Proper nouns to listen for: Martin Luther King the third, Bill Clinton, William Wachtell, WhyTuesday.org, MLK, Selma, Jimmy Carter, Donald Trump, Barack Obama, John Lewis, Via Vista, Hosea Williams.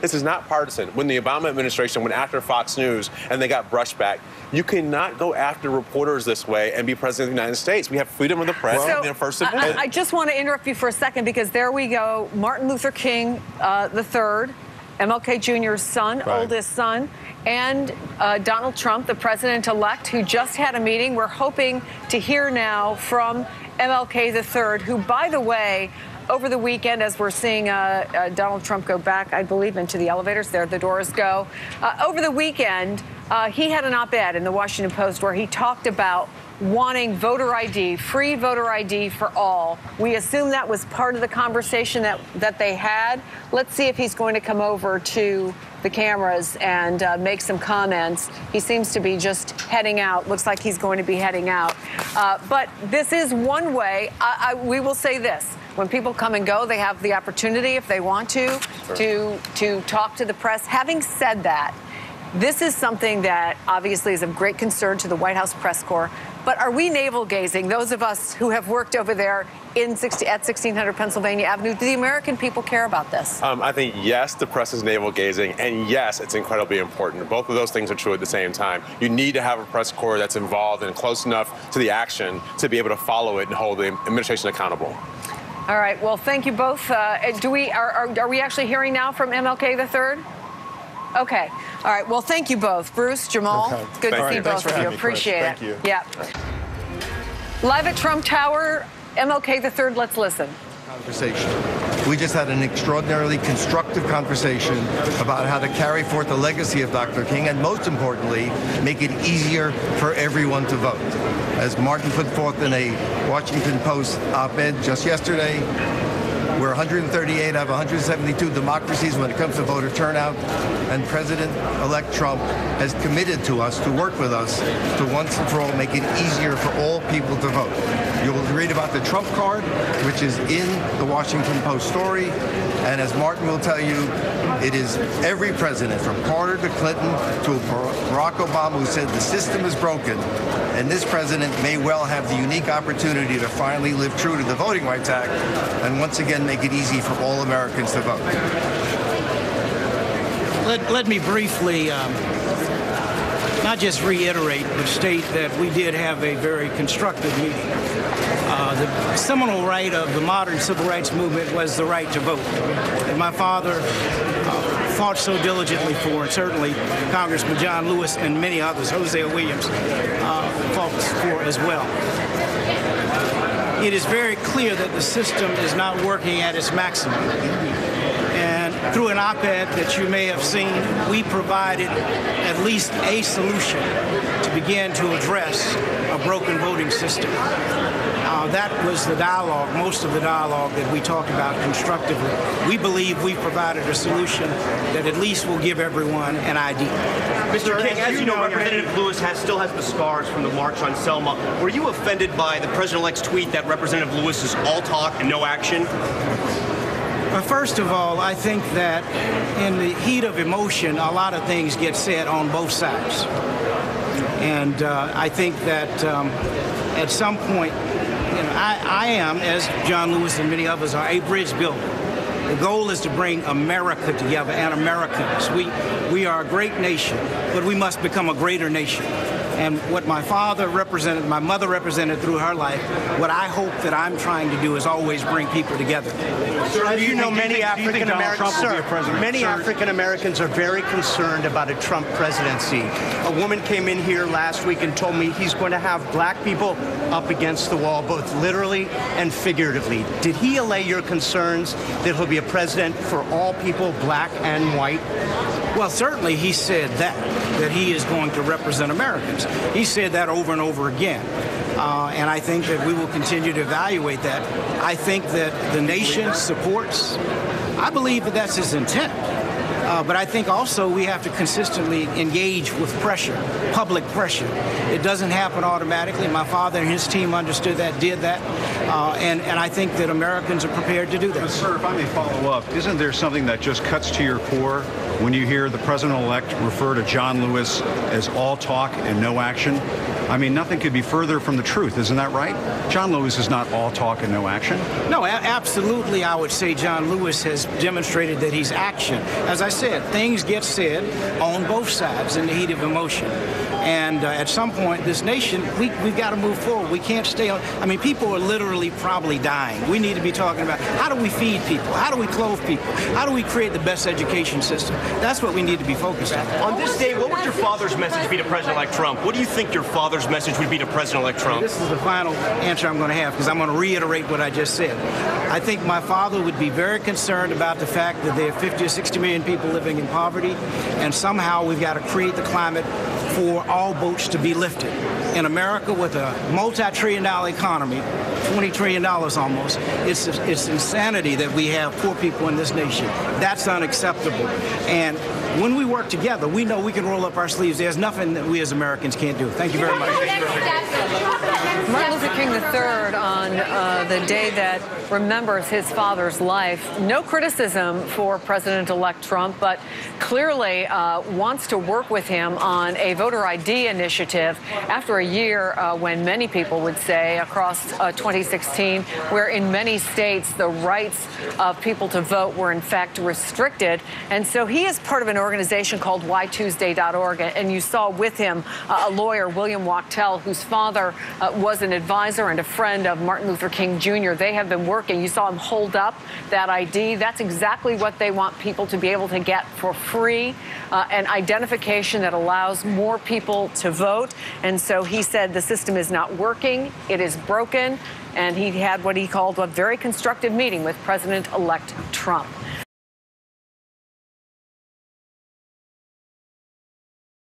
This is not partisan. When the Obama administration went after Fox News and they got brushback, you cannot go after reporters this way and be president of the United States. We have freedom of the press and the First Amendment. I just want to interrupt you for a second because there we go. Martin Luther King the third, MLK Jr.'s son, oldest son, and Donald Trump, the president-elect, who just had a meeting. We're hoping to hear now from MLK the third, who, by the way, over the weekend, as we're seeing Donald Trump go back, I believe, into the elevators there, the doors go. Over the weekend, he had an op-ed in the Washington Post where he talked about wanting voter ID, free voter ID for all. We assume that was part of the conversation that they had. Let's see if he's going to come over to the cameras and make some comments. He seems to be just heading out. Looks like he's going to be heading out. But this is one way. We will say this. When people come and go, they have the opportunity, if they want to, to talk to the press. Having said that, this is something that obviously is of great concern to the White House press corps. But are we navel-gazing, those of us who have worked over there at 1600 Pennsylvania Avenue? Do the American people care about this? I think, yes, the press is navel-gazing, and yes, it's incredibly important. Both of those things are true at the same time. You need to have a press corps that's involved and close enough to the action to be able to follow it and hold the administration accountable. All right. Well, thank you both. Are we actually hearing now from MLK the third? Okay. All right. Well, thank you both, Bruce, Jamal. Okay. Good to see both of you. Appreciate it. Thank you. Yeah. Live at Trump Tower, MLK the third. Let's listen. Conversation. We just had an extraordinarily constructive conversation about how to carry forth the legacy of Dr. King and, most importantly, make it easier for everyone to vote. As Martin put forth in a Washington Post op-ed just yesterday, we're 138 out of 172 democracies when it comes to voter turnout, and President-elect Trump has committed to us, to work with us, to once and for all make it easier for all people to vote. You will read about the Trump card, which is in the Washington Post story, and as Martin will tell you, it is every president, from Carter to Clinton to Barack Obama, who said the system is broken, and this president may well have the unique opportunity to finally live true to the Voting Rights Act, and once again, make it easy for all Americans to vote. Let me briefly not just reiterate, but state that we did have a very constructive meeting. The seminal right of the modern civil rights movement was the right to vote. And my father fought so diligently for, and certainly Congressman John Lewis and many others, Hosea Williams, fought for as well. It is very clear that the system is not working at its maximum. And through an op-ed that you may have seen, we provided at least a solution to begin to address a broken voting system. That was the dialogue, most of the dialogue that we talked about constructively. We believe we provided a solution that at least will give everyone an ID. Mr. King, as you know, Representative Lewis still has the scars from the March on Selma. Were you offended by the President-elect's tweet that Representative Lewis is all talk and no action? Well, first of all, I think that in the heat of emotion, a lot of things get said on both sides. And I think that at some point, I am, as John Lewis and many others are, a bridge builder. The goal is to bring America together and Americans. We are a great nation, but we must become a greater nation. And what my father represented, my mother represented through her life, what I hope that I'm trying to do is always bring people together. Sir, as you know, many African Americans are very concerned about a Trump presidency. A woman came in here last week and told me he's going to have black people up against the wall, both literally and figuratively. Did he allay your concerns that he'll be a president for all people, black and white? Well, certainly he said that he is going to represent Americans. He said that over and over again. And I think that we will continue to evaluate that. I think that the nation supports, I believe that that's his intent. But I think also we have to consistently engage with pressure, public pressure. It doesn't happen automatically. My father and his team understood that, did that, and I think that Americans are prepared to do that. But sir, if I may follow up, isn't there something that just cuts to your core when you hear the president-elect refer to John Lewis as all talk and no action? I mean, nothing could be further from the truth. Isn't that right? John Lewis is not all talk and no action. No, absolutely, I would say John Lewis has demonstrated that he's action. As I said, things get said on both sides in the heat of emotion. And at some point, this nation, we've got to move forward. We can't stay on. I mean, people are literally probably dying. We need to be talking about how do we feed people? How do we clothe people? How do we create the best education system? That's what we need to be focused on. On this day, what would your father's message be to President-elect Trump? What do you think your father's message would be to President-elect Trump? This is the final answer I'm going to have, because I'm going to reiterate what I just said. I think my father would be very concerned about the fact that there are 50 or 60 million people living in poverty, and somehow we've got to create the climate for all boats to be lifted. In America, with a multi-trillion-dollar economy, $20 trillion almost, it's insanity that we have poor people in this nation. That's unacceptable. And when we work together, we know we can roll up our sleeves. There's nothing that we as Americans can't do. Thank you very much. Martin Luther King the third, on the day that remembers his father's life, no criticism for President-elect Trump, but clearly wants to work with him on a voter ID initiative after a year when many people would say across 2016, where in many states the rights of people to vote were in fact restricted. And so he is part of an organization called WhyTuesday.org, and you saw with him a lawyer, William Wachtell, whose father was an advisor and a friend of Martin Luther King Jr. They have been working. You saw him hold up that ID. That's exactly what they want people to be able to get for free, an identification that allows more people to vote. And so he said the system is not working, it is broken, and he had what he called a very constructive meeting with President-elect Trump.